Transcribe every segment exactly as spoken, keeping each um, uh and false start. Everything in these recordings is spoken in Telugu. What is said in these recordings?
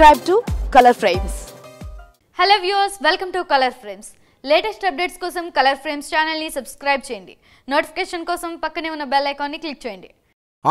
Subscribe to Color Frames. Hello viewers, welcome to Color Frames. Latest updates kosam Color Frames channel ni subscribe cheyandi. Notification kosam pakkane unna bell icon ni click cheyandi.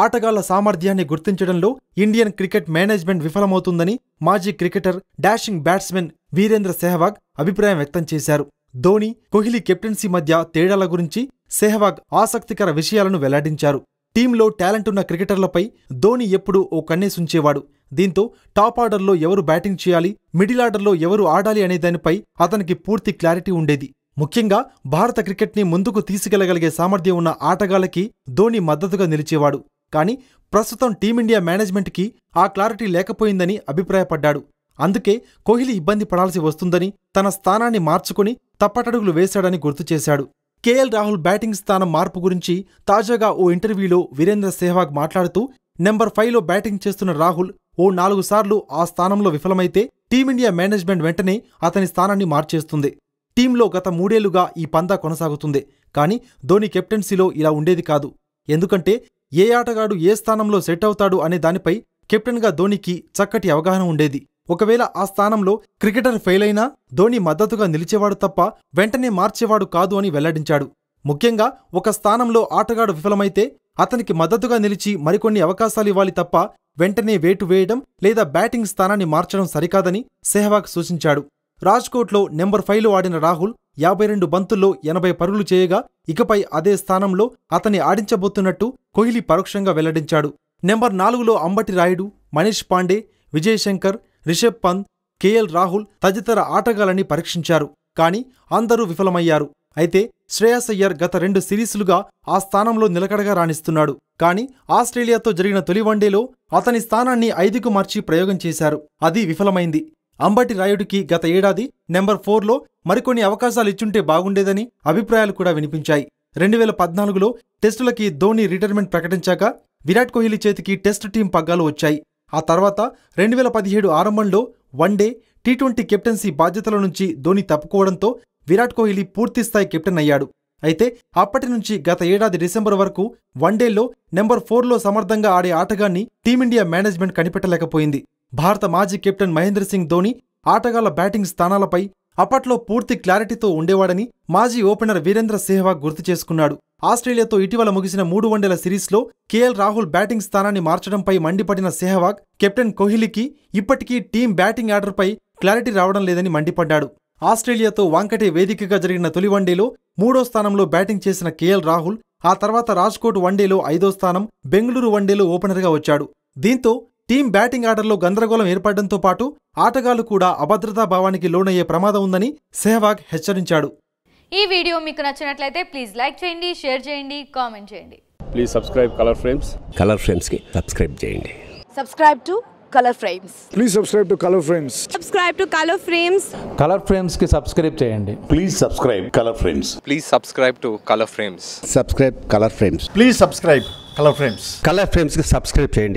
ఆటగాళ్ల సామర్థ్యాన్ని గుర్తించడంలో ఇండియన్ క్రికెట్ మేనేజ్మెంట్ విఫలమవుతుందని మాజీ cricketer dashing batsmen Virender Sehwag అభిప్రాయం వ్యక్తం చేశారు. ధోని, కోహ్లీ కెప్టెన్సీ మధ్య తేడాల గురించి సెహ్వాగ్ ఆసక్తికర విషయాలను వెల్లడించారు. టీంలో టాలెంట్ ఉన్న క్రికెటర్లపై ధోని ఎప్పుడూ ఓ కన్నేసుంచేవాడు. దీంతో టాప్ ఆర్డర్లో ఎవరు బ్యాటింగ్ చేయాలి, మిడిల్ ఆర్డర్లో ఎవరు ఆడాలి అనే దానిపై అతనికి పూర్తి క్లారిటీ ఉండేది. ముఖ్యంగా భారత క్రికెట్ని ముందుకు తీసుకెళ్లగలిగే సామర్థ్యం ఉన్న ఆటగాళ్లకి ధోని మద్దతుగా నిలిచేవాడు. కానీ ప్రస్తుతం టీమిండియా మేనేజ్మెంట్కి ఆ క్లారిటీ లేకపోయిందని అభిప్రాయపడ్డాడు. అందుకే కోహ్లీ ఇబ్బంది పడాల్సి వస్తుందని, తన స్థానాన్ని మార్చుకుని తప్పటడుగులు వేశాడని గుర్తు చేశాడు. కేఎల్ రాహుల్ బ్యాటింగ్ స్థానం మార్పు గురించి తాజాగా ఓ ఇంటర్వ్యూలో వీరేంద్ర సెహ్వాగ్ మాట్లాడుతూ, నెంబర్ ఫైవ్లో బ్యాటింగ్ చేస్తున్న రాహుల్ ఓ నాలుగు సార్లు ఆ స్థానంలో విఫలమైతే టీమిండియా మేనేజ్మెంట్ వెంటనే అతని స్థానాన్ని మార్చేస్తుంది. టీంలో గత మూడేళ్లుగా ఈ పందా కొనసాగుతుంది. కానీ ధోని కెప్టెన్సీలో ఇలా ఉండేది కాదు. ఎందుకంటే ఏ ఆటగాడు ఏ స్థానంలో సెట్ అవుతాడు అనే దానిపై కెప్టెన్గా ధోనికి చక్కటి అవగాహన ఉండేది. ఒకవేళ ఆ స్థానంలో క్రికెటర్ ఫెయిల్ అయినా ధోని మద్దతుగా నిలిచేవాడు తప్ప వెంటనే మార్చేవాడు కాదు అని వెల్లడించాడు. ముఖ్యంగా ఒక స్థానంలో ఆటగాడు విఫలమైతే అతనికి మద్దతుగా నిలిచి మరికొన్ని అవకాశాలివ్వాలి తప్ప వెంటనే వేటు వేయడం లేదా బ్యాటింగ్ స్థానాన్ని మార్చడం సరికాదని సెహ్వాగ్ సూచించాడు. రాజ్కోట్లో నెంబర్ ఫైవ్లో ఆడిన రాహుల్ యాభై రెండు బంతుల్లో ఎనభై పరుగులు చేయగా ఇకపై అదే స్థానంలో అతన్ని ఆడించబోతున్నట్టు కోహ్లీ పరోక్షంగా వెల్లడించాడు. నెంబర్ నాలుగులో అంబటి రాయుడు, మనీష్ పాండే, విజయ్ శంకర్, రిషబ్ పంత్, కేఎల్ రాహుల్ తదితర ఆటగాళ్లని పరీక్షించారు. కానీ అందరూ విఫలమయ్యారు. అయితే శ్రేయస్ అయ్యర్ గత రెండు సిరీసులుగా ఆ స్థానంలో నిలకడగా రాణిస్తున్నాడు. కానీ ఆస్ట్రేలియాతో జరిగిన తొలి వన్డేలో అతని స్థానాన్ని ఐదుకు మార్చి ప్రయోగం చేశారు. అది విఫలమైంది. అంబటి రాయుడికి గత ఏడాది నెంబర్ ఫోర్లో మరికొన్ని అవకాశాలిచ్చుంటే బాగుండేదని అభిప్రాయాలు కూడా వినిపించాయి. రెండు వేల పద్నాలుగులో టెస్టులకి ధోని రిటైర్మెంట్ ప్రకటించాక విరాట్ కోహ్లీ చేతికి టెస్టు టీం పగ్గాలు వచ్చాయి. ఆ తర్వాత రెండు వేల పదిహేడు ఆరంభంలో వన్డే, టీ ట్వంటీ కెప్టెన్సీ బాధ్యతల నుంచి ధోని తప్పుకోవడంతో విరాట్ కోహ్లీ పూర్తిస్థాయి కెప్టెన్ అయ్యాడు. అయితే అప్పటి నుంచి గత ఏడాది డిసెంబర్ వరకు వన్డేలో నెంబర్ ఫోర్లో సమర్థంగా ఆడే ఆటగాన్ని టీమిండియా మేనేజ్మెంట్ కనిపెట్టలేకపోయింది. భారత మాజీ కెప్టెన్ మహేంద్ర సింగ్ ధోని ఆటగాళ్ల బ్యాటింగ్ స్థానాలపై అప్పట్లో పూర్తి క్లారిటీతో ఉండేవాడని మాజీ ఓపెనర్ వీరేంద్ర సెహ్వాగ్ గుర్తు చేసుకున్నాడు. ఆస్ట్రేలియాతో ఇటీవల ముగిసిన మూడు వన్డేల సిరీస్లో కేఎల్ రాహుల్ బ్యాటింగ్ స్థానాన్ని మార్చడంపై మండిపడిన సెహ్వాగ్ కెప్టెన్ కోహ్లీకి ఇప్పటికీ టీం బ్యాటింగ్ ఆర్డర్పై క్లారిటీ రావడం లేదని మండిపడ్డాడు. ఆస్ట్రేలియాతో వాంకటే వేదికగా జరిగిన తొలి వన్డేలో మూడో స్థానంలో బ్యాటింగ్ చేసిన కేఎల్ రాహుల్ ఆ తర్వాత రాజ్కోట్ వన్డేలో ఐదో స్థానం, బెంగళూరు వన్డేలో ఓపెనర్గా వచ్చాడు. దీంతో టీం బ్యాటింగ్ ఆర్డర్లో గందరగోళం ఏర్పడడంతో పాటు ఆటగాళ్లు కూడా అభద్రతా భావానికి లోనయ్యే ప్రమాదం ఉందని సెహ్వాగ్ హెచ్చరించాడు. ఈ వీడియో మీకు నచ్చినట్లయితే ప్లీజ్ లైక్ చేయండి, షేర్ చేయండి, కామెంట్ చేయండి. Please subscribe Colour Frames. Colour Frames కి సబ్స్క్రైబ్ చేయండి. Subscribe to Colour Frames. Please subscribe to Colour Frames. Subscribe to Colour Frames. Colour Frames కి సబ్స్క్రైబ్ చేయండి. Please subscribe Colour Frames. Please subscribe to Colour Frames. Subscribe Colour Frames. Please subscribe Colour Frames. Colour Frames కి సబ్స్క్రైబ్ చేయండి.